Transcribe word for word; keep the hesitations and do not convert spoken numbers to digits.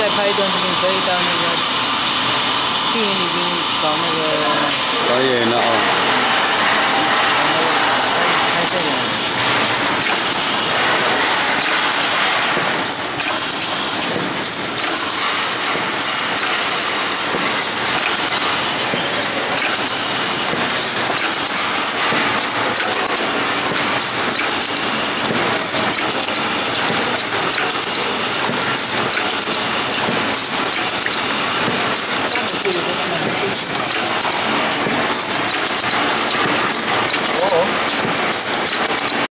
再拍一段视频，可以到那个电影里边搞那个。导演了啊！拍摄的。